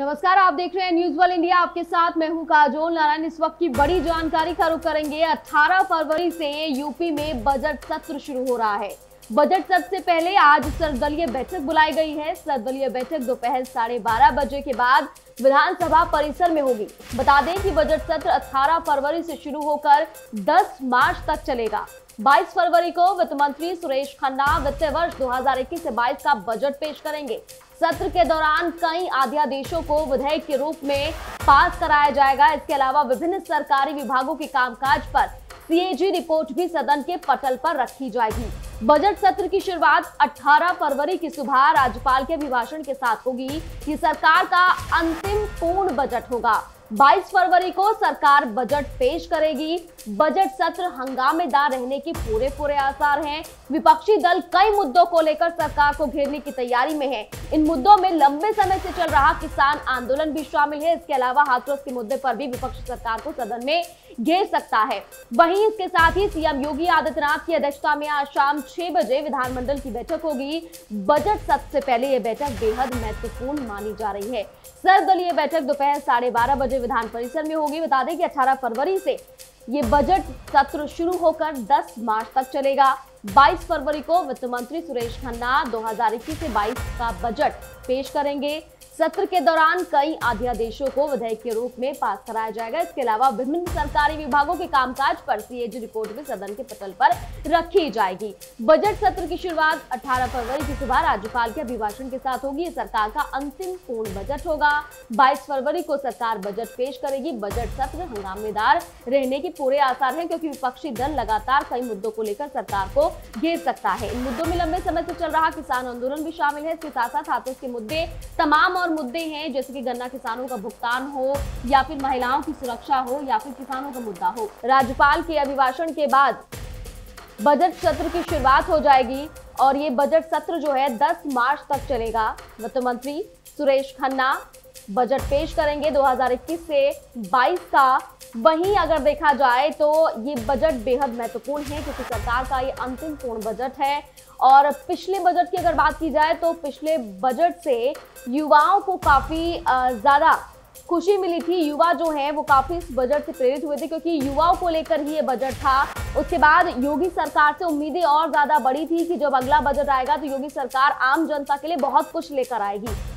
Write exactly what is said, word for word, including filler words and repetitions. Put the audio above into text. नमस्कार, आप देख रहे हैं न्यूज़वाल इंडिया। आपके साथ मैं हूं काजोल नारायण। इस वक्त की बड़ी जानकारी का रुख करेंगे। अठारह फरवरी से यूपी में बजट सत्र शुरू हो रहा है। बजट सत्र से पहले आज सर्वदलीय बैठक बुलाई गई है। सर्वदलीय बैठक दोपहर साढ़े बारह बजे के बाद विधानसभा परिसर में होगी। बता दें कि बजट सत्र अठारह फरवरी से शुरू होकर दस मार्च तक चलेगा। बाईस फरवरी को वित्त मंत्री सुरेश खन्ना वित्त वर्ष दो हज़ार इक्कीस से बाईस का बजट पेश करेंगे। सत्र के दौरान कई अध्यादेशों को विधेयक के रूप में पास कराया जाएगा। इसके अलावा विभिन्न सरकारी विभागों के कामकाज पर सीएजी रिपोर्ट भी सदन के पटल पर रखी जाएगी। बजट सत्र की शुरुआत अठारह फरवरी की सुबह राज्यपाल के अभिभाषण के साथ होगी। ये सरकार का अंतिम पूर्ण बजट होगा। बाईस फरवरी को सरकार बजट पेश करेगी। बजट सत्र हंगामेदार रहने के पूरे पूरे आसार हैं। विपक्षी दल कई मुद्दों को लेकर सरकार को घेरने की तैयारी में हैं। इन मुद्दों में लंबे समय से चल रहा किसान आंदोलन भी शामिल है। इसके अलावा हाथरस के मुद्दे पर भी विपक्ष सरकार को सदन में घेर सकता है। वहीं इसके साथ ही सीएम योगी आदित्यनाथ की अध्यक्षता में आज शाम छह बजे विधानमंडल की बैठक होगी। बजट सत्र से पहले यह बैठक बेहद महत्वपूर्ण मानी जा रही है। सर्वदलीय बैठक दोपहर साढ़े बारह बजे विधान परिसर में होगी। बता दें कि अठारह फरवरी से ये बजट सत्र शुरू होकर दस मार्च तक चलेगा। बाईस फरवरी को वित्त मंत्री सुरेश खन्ना दो हज़ार इक्कीस से बाईस का बजट पेश करेंगे। सत्र के दौरान कई अध्यादेशों को विधेयक के रूप में पास कराया जाएगा। इसके अलावा विभिन्न सरकारी विभागों के कामकाज पर सीएजी रिपोर्ट भी सदन के पटल पर रखी जाएगी। बजट सत्र की शुरुआत अठारह फरवरी की सुबह राज्यपाल के अभिभाषण के साथ होगी। ये सरकार का अंतिम पूर्ण बजट होगा। बाईस फरवरी को सरकार बजट पेश करेगी। बजट सत्र हंगामेदार रहने के पूरे आसार हैं, क्योंकि विपक्षी दल लगातार कई मुद्दों को लेकर सरकार को घेर सकता है। इन मुद्दों में लंबे समय से चल रहा किसान आंदोलन भी शामिल है। इसके साथ साथ हाथरस के मुद्दे तमाम और मुद्दे हैं, जैसे कि गन्ना किसानों का भुगतान हो, या फिर महिलाओं की सुरक्षा हो, या फिर किसानों का मुद्दा हो। राज्यपाल के अभिभाषण के बाद बजट सत्र की शुरुआत हो जाएगी और ये बजट सत्र जो है दस मार्च तक चलेगा। वित्त मंत्री सुरेश खन्ना बजट पेश करेंगे दो हज़ार इक्कीस से बाईस का। वहीं अगर देखा जाए तो ये बजट बेहद महत्वपूर्ण है, क्योंकि सरकार का ये अंतिम पूर्ण बजट है। और पिछले बजट की अगर बात की जाए तो पिछले बजट से युवाओं को काफ़ी ज़्यादा खुशी मिली थी। युवा जो हैं वो काफ़ी इस बजट से प्रेरित हुए थे, क्योंकि युवाओं को लेकर ही ये बजट था। उसके बाद योगी सरकार से उम्मीदें और ज़्यादा बढ़ी थी कि जब अगला बजट आएगा तो योगी सरकार आम जनता के लिए बहुत कुछ लेकर आएगी।